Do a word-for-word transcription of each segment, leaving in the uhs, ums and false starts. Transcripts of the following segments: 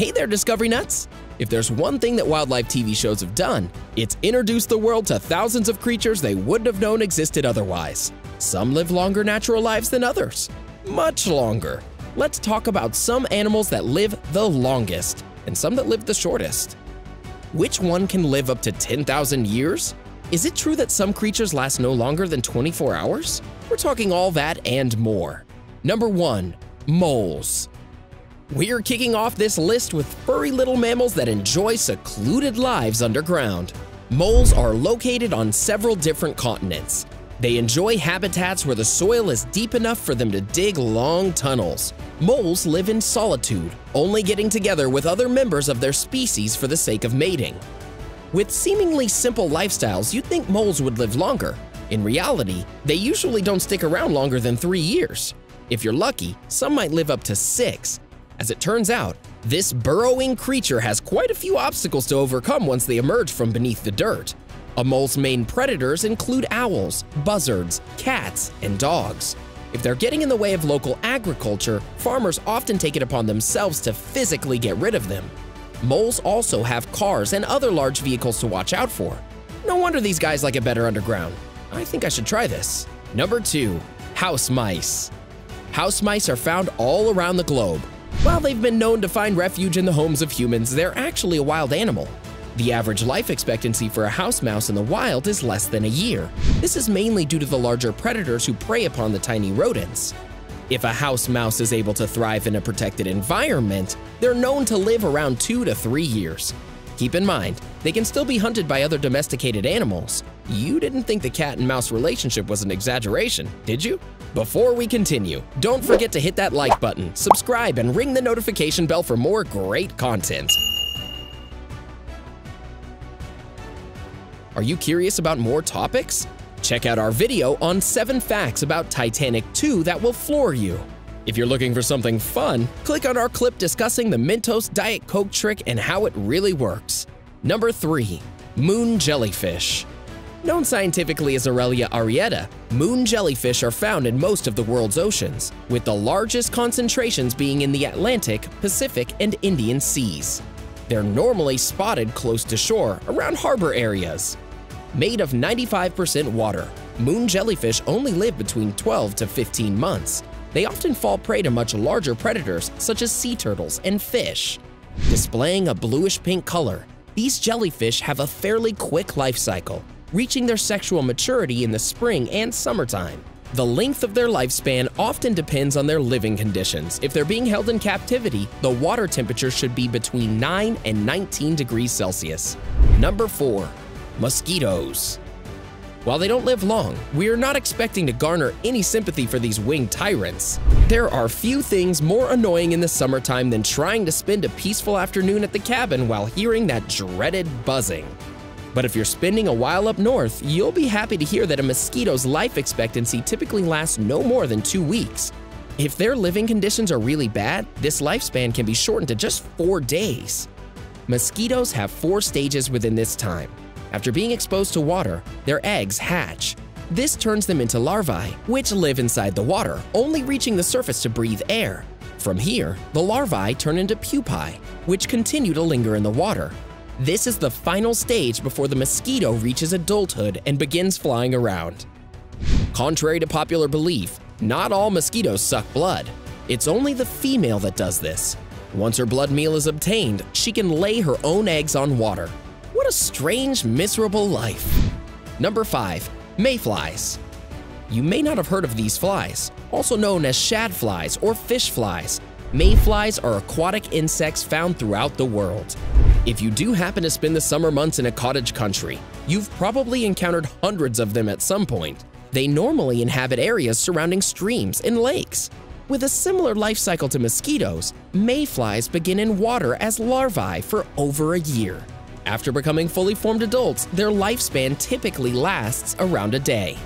Hey there, Discovery Nuts! If there's one thing that wildlife T V shows have done, it's introduced the world to thousands of creatures they wouldn't have known existed otherwise. Some live longer natural lives than others. Much longer. Let's talk about some animals that live the longest and some that live the shortest. Which one can live up to ten thousand years? Is it true that some creatures last no longer than twenty-four hours? We're talking all that and more. Number one. Moles. We're kicking off this list with furry little mammals that enjoy secluded lives underground. Moles are located on several different continents. They enjoy habitats where the soil is deep enough for them to dig long tunnels. Moles live in solitude, only getting together with other members of their species for the sake of mating. With seemingly simple lifestyles, you'd think moles would live longer. In reality, they usually don't stick around longer than three years. If you're lucky, some might live up to six. As it turns out, this burrowing creature has quite a few obstacles to overcome once they emerge from beneath the dirt. A mole's main predators include owls, buzzards, cats, and dogs. If they're getting in the way of local agriculture, farmers often take it upon themselves to physically get rid of them. Moles also have cars and other large vehicles to watch out for. No wonder these guys like it better underground. I think I should try this. Number two. House mice. House mice are found all around the globe. While they've been known to find refuge in the homes of humans, they're actually a wild animal. The average life expectancy for a house mouse in the wild is less than a year. This is mainly due to the larger predators who prey upon the tiny rodents. If a house mouse is able to thrive in a protected environment, they're known to live around two to three years. Keep in mind, they can still be hunted by other domesticated animals. You didn't think the cat and mouse relationship was an exaggeration, did you? Before we continue, don't forget to hit that like button, subscribe, and ring the notification bell for more great content. Are you curious about more topics? Check out our video on seven facts about Titanic two that will floor you. If you're looking for something fun, click on our clip discussing the Mentos Diet Coke trick and how it really works. Number three. Moon jellyfish. Known scientifically as Aurelia aurita, moon jellyfish are found in most of the world's oceans, with the largest concentrations being in the Atlantic, Pacific, and Indian seas. They're normally spotted close to shore, around harbor areas. Made of ninety-five percent water, moon jellyfish only live between twelve to fifteen months. They often fall prey to much larger predators such as sea turtles and fish. Displaying a bluish-pink color, these jellyfish have a fairly quick life cycle, reaching their sexual maturity in the spring and summertime. The length of their lifespan often depends on their living conditions. If they're being held in captivity, the water temperature should be between nine and nineteen degrees Celsius. Number four. Mosquitoes. While they don't live long, we're not expecting to garner any sympathy for these winged tyrants. There are few things more annoying in the summertime than trying to spend a peaceful afternoon at the cabin while hearing that dreaded buzzing. But if you're spending a while up north, you'll be happy to hear that a mosquito's life expectancy typically lasts no more than two weeks. If their living conditions are really bad, this lifespan can be shortened to just four days. Mosquitoes have four stages within this time. After being exposed to water, their eggs hatch. This turns them into larvae, which live inside the water, only reaching the surface to breathe air. From here, the larvae turn into pupae, which continue to linger in the water. This is the final stage before the mosquito reaches adulthood and begins flying around. Contrary to popular belief, not all mosquitoes suck blood. It's only the female that does this. Once her blood meal is obtained, she can lay her own eggs on water. What a strange, miserable life. Number five. Mayflies. You may not have heard of these flies, also known as shad flies or fish flies. Mayflies are aquatic insects found throughout the world. If you do happen to spend the summer months in a cottage country, you've probably encountered hundreds of them at some point. They normally inhabit areas surrounding streams and lakes. With a similar life cycle to mosquitoes, mayflies begin in water as larvae for over a year. After becoming fully formed adults, their lifespan typically lasts around a day.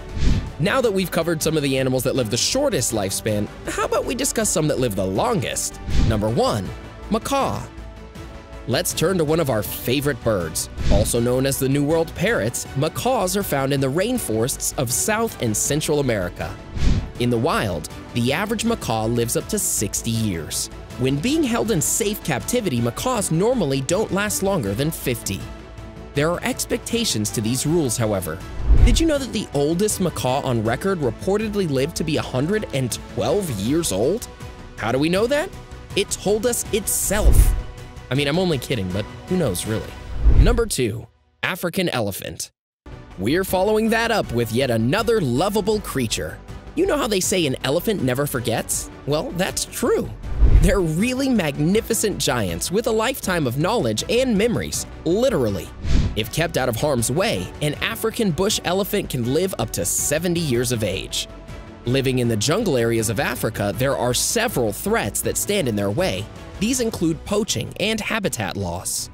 Now that we've covered some of the animals that live the shortest lifespan, how about we discuss some that live the longest? Number one. Macaw. Let's turn to one of our favorite birds. Also known as the New World parrots, macaws are found in the rainforests of South and Central America. In the wild, the average macaw lives up to sixty years. When being held in safe captivity, macaws normally don't last longer than fifty. There are expectations to these rules, however. Did you know that the oldest macaw on record reportedly lived to be one hundred twelve years old? How do we know that? It told us itself. I mean, I'm only kidding, but who knows, really? Number two, African elephant. We're following that up with yet another lovable creature. You know how they say an elephant never forgets? Well, that's true. They're really magnificent giants with a lifetime of knowledge and memories, literally. If kept out of harm's way, an African bush elephant can live up to seventy years of age. Living in the jungle areas of Africa, there are several threats that stand in their way. These include poaching and habitat loss.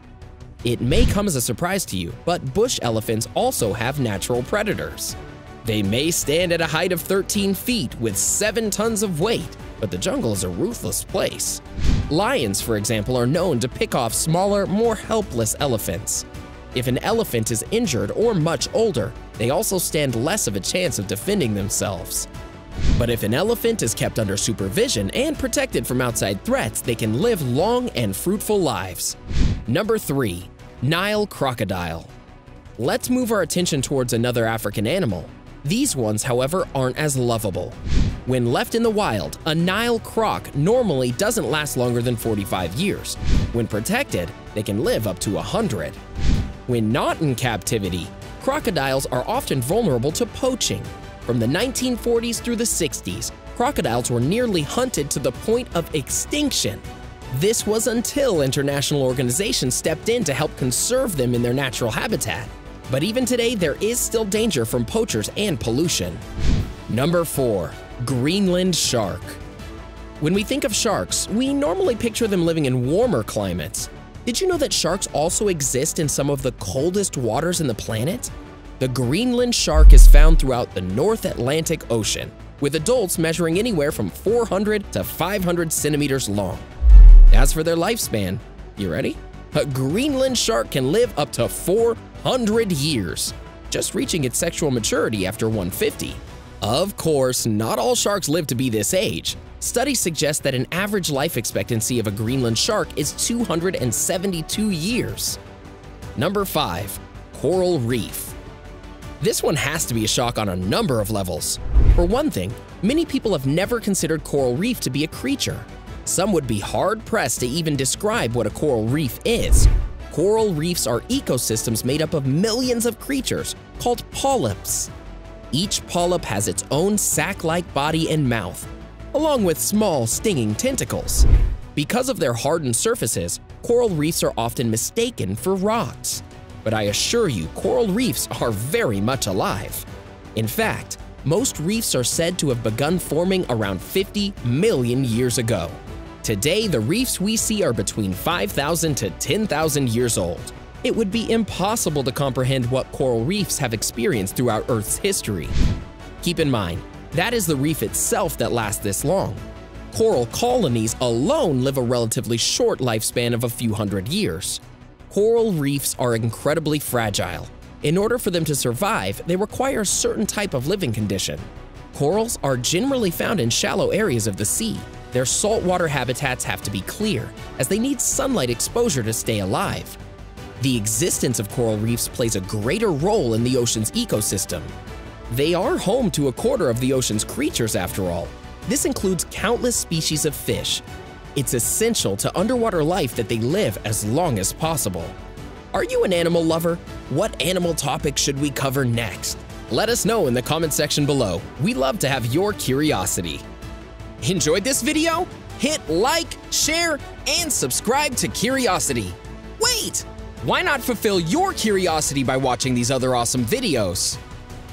It may come as a surprise to you, but bush elephants also have natural predators. They may stand at a height of thirteen feet with seven tons of weight, but the jungle is a ruthless place. Lions, for example, are known to pick off smaller, more helpless elephants. If an elephant is injured or much older, they also stand less of a chance of defending themselves. But if an elephant is kept under supervision and protected from outside threats, they can live long and fruitful lives. Number three, Nile crocodile. Let's move our attention towards another African animal. These ones, however, aren't as lovable. When left in the wild, a Nile croc normally doesn't last longer than forty-five years. When protected, they can live up to one hundred. When not in captivity, crocodiles are often vulnerable to poaching. From the nineteen forties through the sixties, crocodiles were nearly hunted to the point of extinction. This was until international organizations stepped in to help conserve them in their natural habitat. But even today, there is still danger from poachers and pollution. Number four, Greenland shark. When we think of sharks, we normally picture them living in warmer climates. Did you know that sharks also exist in some of the coldest waters on the planet? The Greenland shark is found throughout the North Atlantic Ocean, with adults measuring anywhere from four hundred to five hundred centimeters long. As for their lifespan, you ready? A Greenland shark can live up to four hundred years, just reaching its sexual maturity after one hundred fifty. Of course, not all sharks live to be this age. Studies suggest that an average life expectancy of a Greenland shark is two hundred seventy-two years. Number five, coral reef. This one has to be a shock on a number of levels. For one thing, many people have never considered coral reef to be a creature. Some would be hard-pressed to even describe what a coral reef is. Coral reefs are ecosystems made up of millions of creatures called polyps. Each polyp has its own sac-like body and mouth, along with small, stinging tentacles. Because of their hardened surfaces, coral reefs are often mistaken for rocks. But I assure you, coral reefs are very much alive. In fact, most reefs are said to have begun forming around fifty million years ago. Today, the reefs we see are between five thousand to ten thousand years old. It would be impossible to comprehend what coral reefs have experienced throughout Earth's history. Keep in mind, that is the reef itself that lasts this long. Coral colonies alone live a relatively short lifespan of a few hundred years. Coral reefs are incredibly fragile. In order for them to survive, they require a certain type of living condition. Corals are generally found in shallow areas of the sea. Their saltwater habitats have to be clear, as they need sunlight exposure to stay alive. The existence of coral reefs plays a greater role in the ocean's ecosystem. They are home to a quarter of the ocean's creatures, after all. This includes countless species of fish. It's essential to underwater life that they live as long as possible. Are you an animal lover? What animal topic should we cover next? Let us know in the comment section below. We love to have your curiosity. Enjoyed this video? Hit like, share, and subscribe to Curiosity. Wait! Why not fulfill your curiosity by watching these other awesome videos?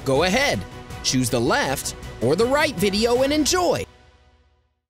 Go ahead, choose the left or the right video and enjoy!